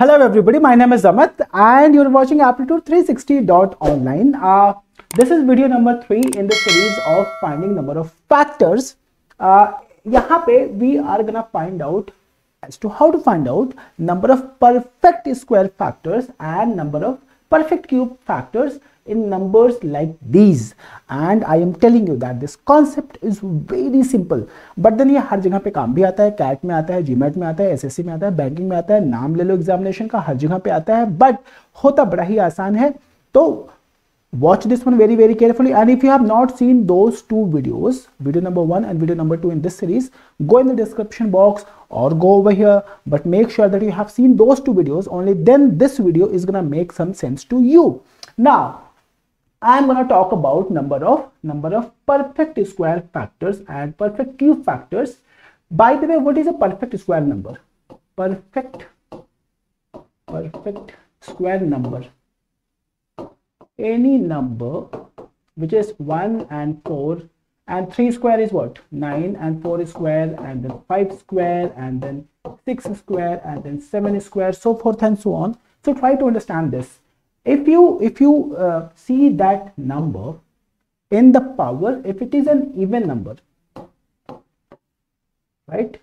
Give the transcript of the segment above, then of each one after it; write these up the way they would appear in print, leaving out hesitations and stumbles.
Hello everybody, my name is Amit and you're watching Aptitude360.online. This is video number 3 in the series of finding number of factors. यहाँ पे we are gonna find out as to how to find out number of perfect square factors and number of perfect cube factors in numbers like these. And I am telling you that this concept is very simple. But then ये हर जगह पे काम भी आता है, CAT में आता है, GMAT में आता है, SSC में आता है, बैंकिंग में आता है, नाम ले लो एग्जामिनेशन का, हर जगह पे आता है, बट होता बड़ा ही आसान है. तो watch this one very very carefully, and if you have not seen those two videos, video number 1 and video number 2 in this series, go in the description box or go over here, but make sure that you have seen those two videos. Only then this video is gonna make some sense to you. Now I'm gonna talk about number of perfect square factors and perfect cube factors. By the way, what is a perfect square number? Perfect square number, any number which is 1 and 4, and 3 square is what, 9, and 4 is square, and then 5 square, and then 6 square, and then 7 square, so forth and so on. So try to understand this. If you see that number in the power, if it is an even number, right?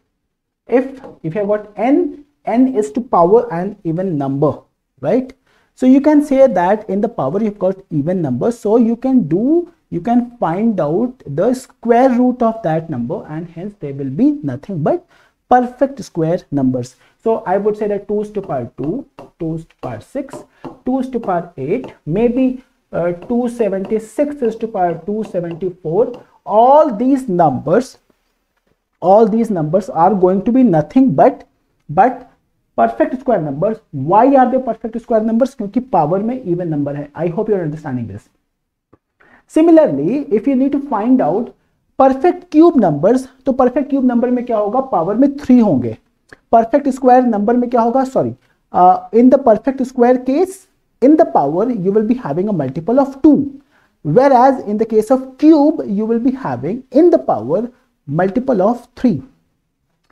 If you have got n is to power an even number, right? So you can say that in the power you've got even number, so you can find out the square root of that number, and hence there will be nothing but perfect square numbers. So I would say that 2 is to power 2, 2 is to power 6, 2 is to power 8, maybe 276 is to power 274. All these numbers are going to be nothing but perfect square numbers. Why are they perfect square numbers? क्योंकि power में even number है. I hope you are understanding this. Similarly, if you need to find out perfect cube numbers, तो perfect cube number में क्या होगा? Power में 3 होंगे. Perfect square number में क्या होगा? Sorry, in the perfect square case, in the power you will be having a multiple of 2, whereas in the case of cube you will be having in the power multiple of 3.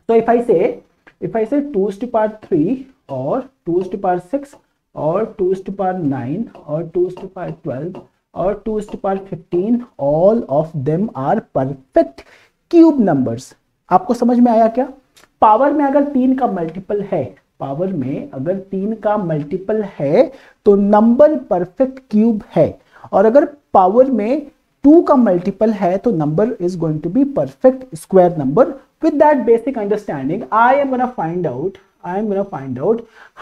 So if I say 2 is to power 3, or 2 is to power 6, or 2 is to power 9, or 2 is to power 12, or 2 is to power 15, all of them are perfect cube numbers. आपको समझ में आया क्या? Power में अगर 3 का multiple है, तो नंबर परफेक्ट क्यूब है, और अगर पावर में 2 का मल्टीपल है तो number is going to be perfect square number. With that basic understanding, I am gonna find out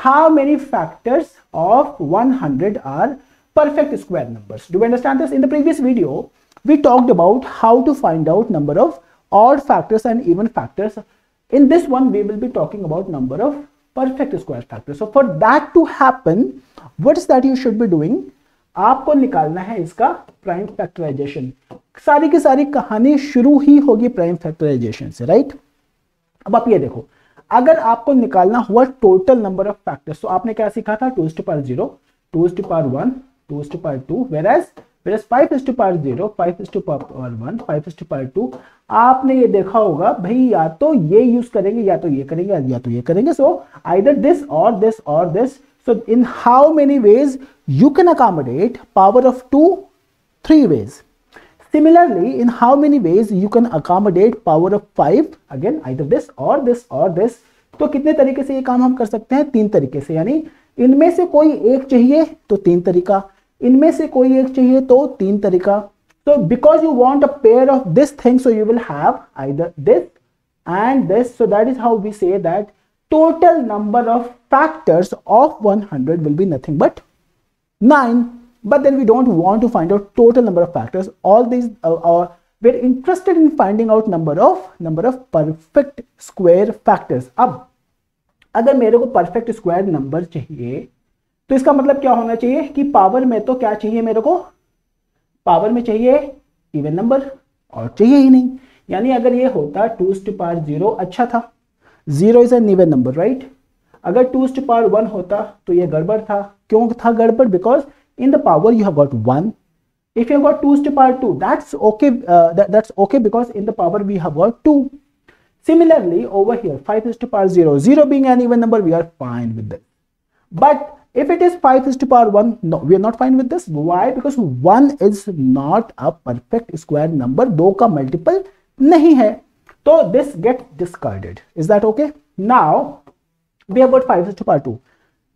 how many factors of 100 are perfect square numbers. Do we understand this? In the previous video, we talked about how to find out number of odd factors and even factors. In this one, we will be talking about number of perfect square factors. So for that to happen, what is that you should be doing? आपको निकालना है इसका prime factorisation. सारी की सारी कहानी शुरू ही होगी प्राइम फैक्टराइजेशन से, राइट? अब आप ये देखो, अगर आपको निकालना हुआ टोटल नंबर ऑफ फैक्टर्स, तो आपने क्या सीखा था? 2 to power 0, 2 to power 1, 2 to power 2, whereas 5 to power 0, 5 to power 1, 5 to power 2. आपने ये देखा होगा भाई, या तो ये यूज करेंगे, या तो ये करेंगे, या तो ये करेंगे. So either this or this or this. So in how many ways you can accommodate power of 2? 3 ways. Similarly, in how many ways you can accommodate power of 5? Again, either this or this or this. तो कितने तरीके से ये काम हम कर सकते हैं? 3 तरीके से. यानी इनमें से कोई एक चाहिए तो 3 तरीका, इनमें से कोई एक चाहिए तो 3 तरीका. So because you want a pair of this thing, so you will have either this and this. So that is how we say that total number of factors of 100 will be nothing but 9. But then we don't want to find out total number of factors. All these we're interested in finding out number of perfect square factors. अब अगर मेरे को perfect square number चाहिए, तो इसका मतलब क्या होना चाहिए? कि पावर में तो क्या चाहिए मेरे को? पावर में चाहिए even number, और चाहिए ही नहीं. यानी अगर ये होता 2 to power 0, अच्छा था, 0 is an even number, right? अगर 2 टू पावर 1 होता तो ये गड़बड़ था. क्यों था गड़बड़? Because in the power you have got 1. If you have got 2 to power 2, that's okay because in the power we have got 2. Similarly over here 5 to power 0, 0 being an even number, we are fine with this. But if it is 5 is to power 1, no, we are not fine with this. Why? Because 1 is not a perfect square number. 2 का multiple नहीं है. So this gets discarded. Is that okay? Now we have got 5 is to power 2.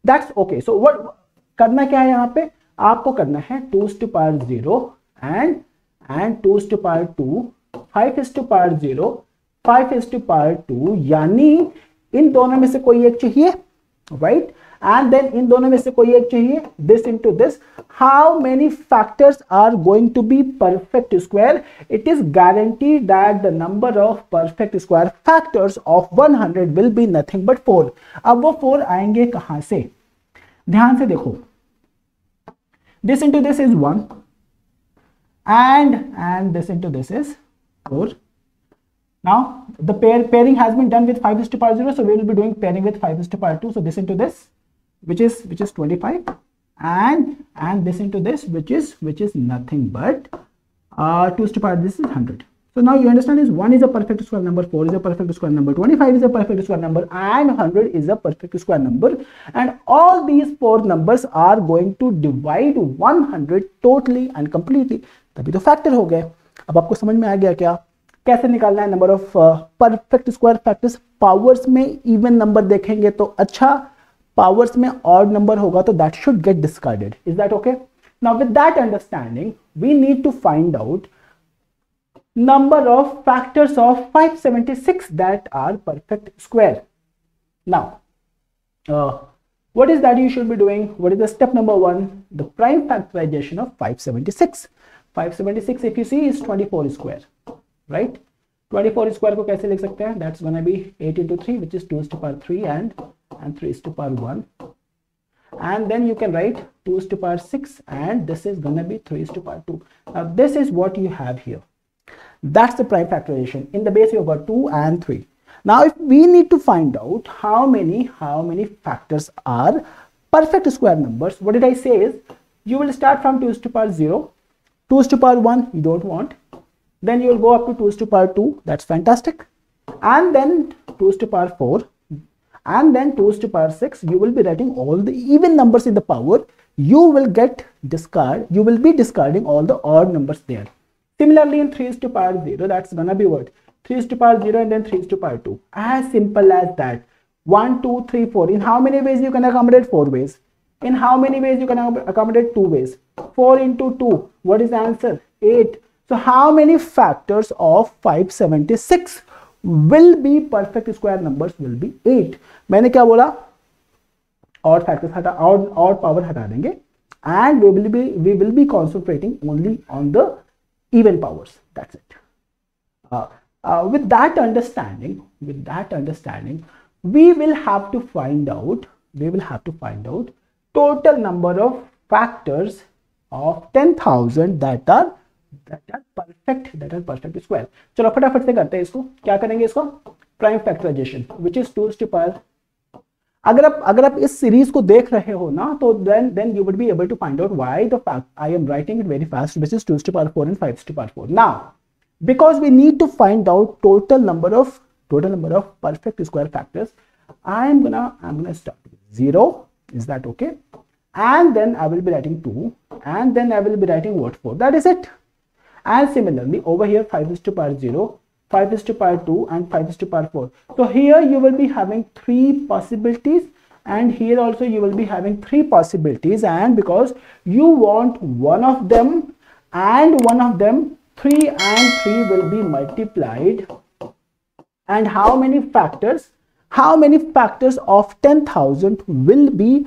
That's okay. So what करना क्या है यहाँ पे? आपको करना है 2 is to power 0 and 2 is to power 2, 5 is to power 0, 5 is to power 2. यानी इन दोनों में से कोई एक चाहिए, right? And then इन दोनों में से कोई एक चाहिए. This into this. How many factors are going to be perfect square? It is guaranteed that the number of perfect square factors of 100 will be nothing but 4. अब वो 4 आएंगे कहाँ से? ध्यान से देखो. This into this is 1, and this into this is 4. Now the pairing has been done with 5 is to power 0, so we will be doing pairing with 5 is to power 2. So this into this, which is 25, and this into this, which is nothing but 2 is to power. This is 100. So now you understand is 1 is a perfect square number, 4 is a perfect square number, 25 is a perfect square number, and 100 is a perfect square number. And all these 4 numbers are going to divide 100 totally and completely. तभी तो factor हो गए. अब आपको समझ में आ गया क्या? कैसे निकालना है number of perfect square factors? Powers में even number देखेंगे तो अच्छा, powers में odd number होगा तो that should get discarded. Is that okay? Now with that understanding, we need to find out number of factors of 576 that are perfect square. Now what is that you should be doing? What is the step number 1? The prime factorization of 576. 576 if you see is 24 square, right? 24 square ko kaise likh sakte hain? That's going to be 8 into 3, which is 2 is to power 3 and 3 is to power 1, and then you can write 2 is to power 6, and this is going to be 3 is to power 2. Now this is what you have here. That's the prime factorization. In the base you have got 2 and 3. Now if we need to find out how many factors are perfect square numbers, what did I say is you will start from 2 is to power 0, 2 is to power 1 you don't want, then you will go up to 2 is to power 2. That's fantastic. And then 2 is to power 4, and then 2 is to power 6. You will be writing all the even numbers in the power. You will be discarding all the odd numbers there. Similarly in 3 is to power 0, that's gonna be what? 3 is to power 0 and then 3 is to power 2. As simple as that. 1, 2, 3, 4. In how many ways you can accommodate 4 ways? In how many ways you can accommodate 2 ways? 4 into 2. What is the answer? 8. So how many factors of 576 will be perfect square numbers? Will be 8. मैंने क्या बोला? Odd factors हटा, odd power हटा देंगे, and we will be concentrating only on the even powers. That's it. With that understanding, we will have to find out total number of factors of 10,000 that are perfect square. चलो फटाफट से करते हैं इसको. क्या करेंगे इसको? Prime factorization, which is 2 is to power. अगर आप इस सीरीज को देख रहे हो ना, तो then you would be able to find out why the fact I am writing it very fast, which is 2 is to power 4 and 5 is to power 4. Now, because we need to find out total number of perfect square factors, I'm gonna start with 0. Is that okay? And then I will be writing 2, and then I will be writing what 4. That is it. And similarly over here 5 is to power 0. 5 is to power 2 and 5 is to power 4. So here you will be having 3 possibilities, and here also you will be having 3 possibilities, and because you want one of them and one of them, 3 and 3 will be multiplied. And how many factors of 10,000 will be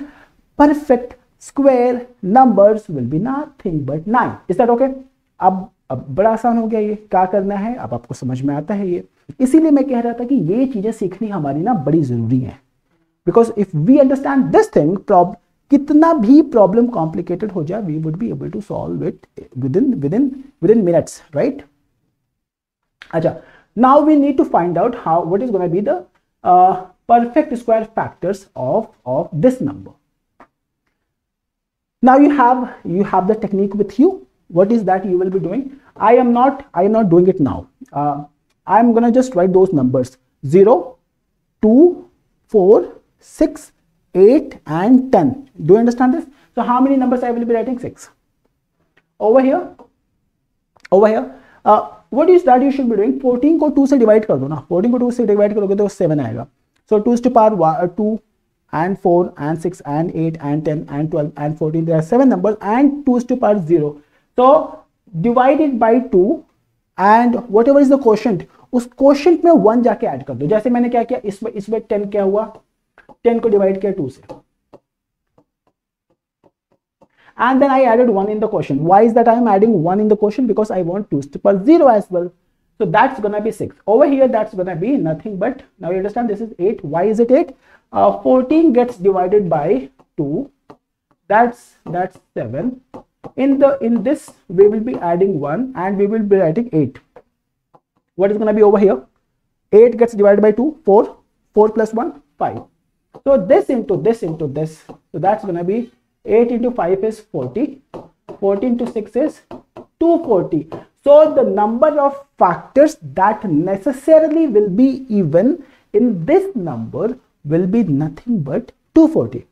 perfect square numbers? Will be nothing but 9. Is that okay? अब बड़ा आसान हो गया. ये क्या करना है अब आपको समझ में आता है. ये इसीलिए मैं कह रहा था कि ये चीजें सीखनी हमारी ना बड़ी जरूरी है, because if we understand this thing, कितना भी प्रॉब्लम कॉम्प्लिकेटेड हो जाए, we would be able to solve it within minutes, right? अच्छा, now we need to find out what is gonna be the perfect square factors of this number. Now you have the technique with you. What is that you will be doing? I am not doing it now. I am gonna just write those numbers 0, 2, 4, 6, 8 and 10. Do you understand this? So how many numbers I will be writing? 6. Over here. What is that you should be doing? 14 को 2 से divide कर दो ना. 14 को 2 से divide करोगे तो 7 आएगा. So 2 to power 2 and 4 and 6 and 8 and 10 and 12 and 14. There are 7 numbers and 2 to power 0. So divide it by 2 and whatever is the quotient, उस quotient में 1 जाके add कर दो. जैसे मैंने क्या किया, इसमें 10 क्या हुआ, 10 को divide किया 2 से and then I added 1 in the quotient. Why is that I am adding 1 in the quotient? Because I want 2 to power 0 as well. So that's gonna be 6. Over here that's gonna be nothing but, now you understand this is 8. Why is it 8? 14 gets divided by 2. That's 7. In this we will be adding 1 and we will be writing 8. What is going to be over here? 8 gets divided by 2, 4. 4 plus 1, 5. So this into this into this. So that's going to be 8 into 5 is 40. 40 into 6 is 240. So the number of factors that necessarily will be even in this number will be nothing but 240.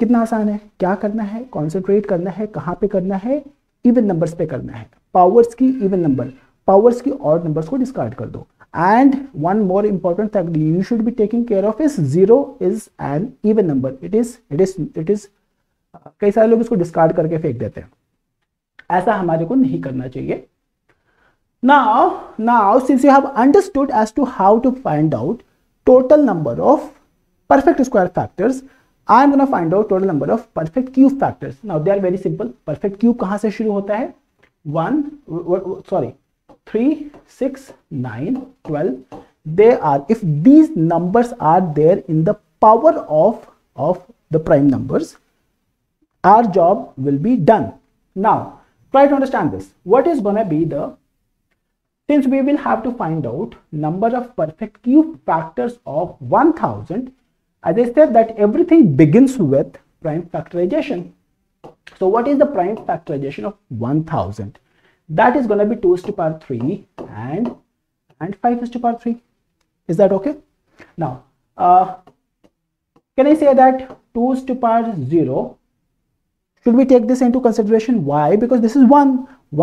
कितना आसान है, क्या करना है, concentrate करना है, कहाँ पे करना है, इवन नंबर्स पे करना है. पावर्स की इवन नंबर, पावर्स की ऑड नंबर्स को डिस्कार्ड कर दो. And one more important thing you should be taking care of is, zero is an even number. It is कई सारे लोग इसको डिस्कार्ड करके फेंक देते हैं, ऐसा हमारे को नहीं करना चाहिए. Now since you have understood as to how to find out total number of perfect square factors, I am going to find out total number of perfect cube factors. Now they are very simple. Perfect cube कहाँ से शुरू होता है? 1, 3, 6, 9, 12. They are, if these numbers are there in the power of the prime numbers, our job will be done. Now try to understand this. What is going to be the, since we will have to find out number of perfect cube factors of 1000. As I said that everything begins with prime factorization. So what is the prime factorization of 1000? That is going to be 2 is to power 3 and 5 is to power 3. Is that okay? Now, can I say that 2 is to power 0? Should we take this into consideration? Why? Because this is 1.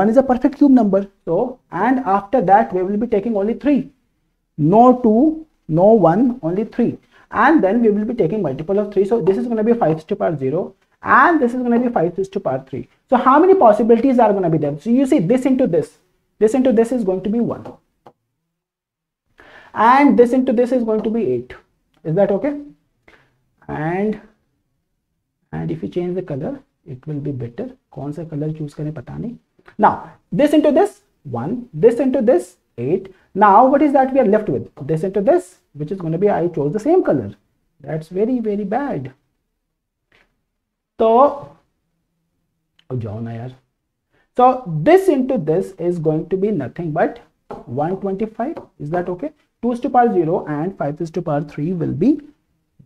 1 is a perfect cube number. So, and after that we will be taking only 3. No 2, no 1, only 3. And then we will be taking multiple of 3. So this is going to be 5 to power 0 and this is going to be 5 to power 3. So how many possibilities are going to be there? So you see, this into this is going to be 1 and this into this is going to be 8. Is that okay? And if you change the color it will be better. Kaun sa color choose kare pata nahi. Now this into this 1, this into this 8. Now what is that we are left with? This into this, which is going to be, I chose the same color. That's very, very bad. So this into this is going to be nothing but 125. Is that okay? 2 is to power 0 and 5 is to power 3 will be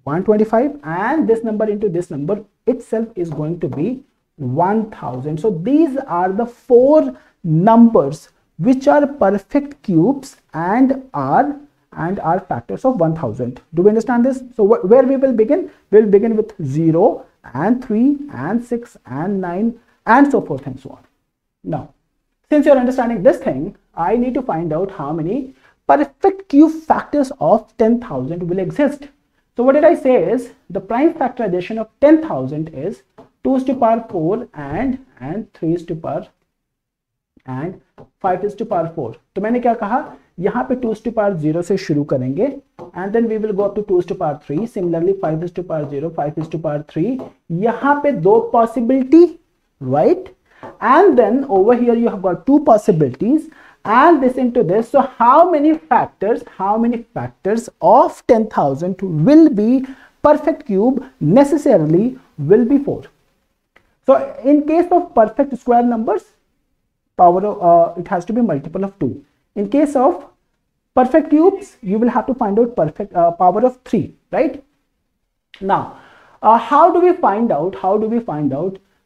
125 and this number into this number itself is going to be 1000. So these are the 4 numbers which are perfect cubes and are factors of 1000. Do we understand this? So where we will begin? We will begin with 0 and 3 and 6 and 9 and so forth and so on. Now, since you are understanding this thing, I need to find out how many perfect cube factors of 10,000 will exist. So what did I say is, the prime factorization of 10,000 is 2 is to power 4 and 3 is to power and 5 is to power 4. तो मैंने क्या कहा, यहाँ पे 2 is to power 0 से शुरू करेंगे and then we will go up to 2 is to power 3. Similarly 5 is to power 0, 5 is to power 3. यहाँ पे 2 possibility, right? And then over here you have got 2 possibilities and this into this. So how many factors of 10,000 will be perfect cube? Necessarily will be 4. So in case of perfect square numbers, power of, it has to be multiple of 2. In case of perfect cubes, you will have to find out power of 3, right? Now, how do we find out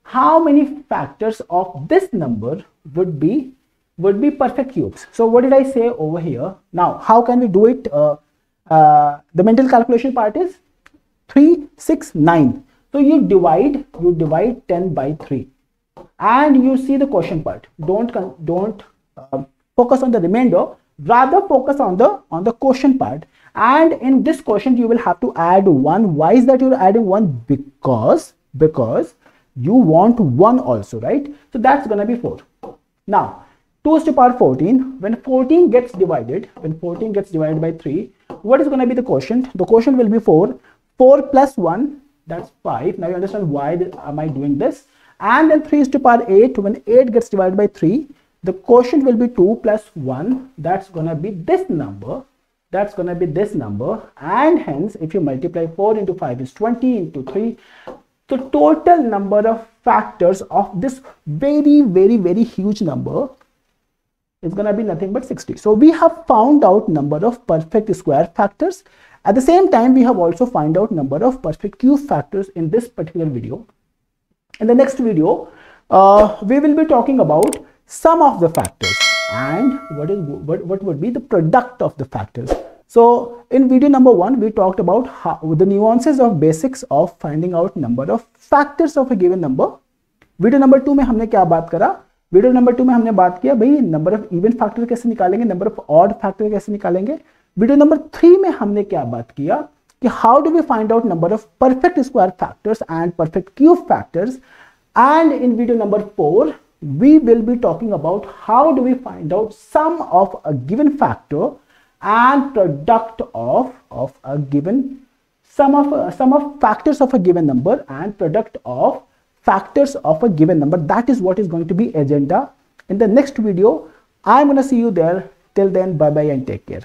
how many factors of this number would be perfect cubes? So what did I say over here? Now, how can we do it? The mental calculation part is 369. So you divide 10 by 3 and you see the question part. Don't focus on the remainder, rather focus on the question part. And in this question you will have to add 1. Why is that you're adding 1? Because you want 1 also, right? So that's gonna be 4. Now 2 to the power 14, when 14 gets divided by 3, what is going to be the quotient? The quotient will be 4 4 plus 1, that's 5. Now you understand why am I doing this. And then 3 to the power 8, when 8 gets divided by 3, the quotient will be 2 plus 1, that's going to be this number, and hence if you multiply 4 into 5 is 20 into 3. The total number of factors of this very, very, very huge number is going to be nothing but 60. So we have found out number of perfect square factors. At the same time, we have also found out number of perfect cube factors in this particular video. In the next video, we will be talking about sum of the factors and what would be the product of the factors. So in video number 1, we talked about the nuances of basics of finding out number of factors of a given number. Video number 2 में हमने क्या बात करा? Video number 2 में हमने बात किया भाई नंबर ऑफ इवन फैक्टर कैसे निकालेंगे, नंबर ऑफ ऑड फैक्टर कैसे निकालेंगे. वीडियो नंबर 3 में हमने क्या बात किया कि how do we find out number of perfect square factors and perfect cube factors. And in video number 4 we will be talking about how do we find out sum of a given factor and product of a given sum of factors of a given number and product of factors of a given number. That is what is going to be agenda in the next video. I'm gonna see you there. Till then, bye bye and take care.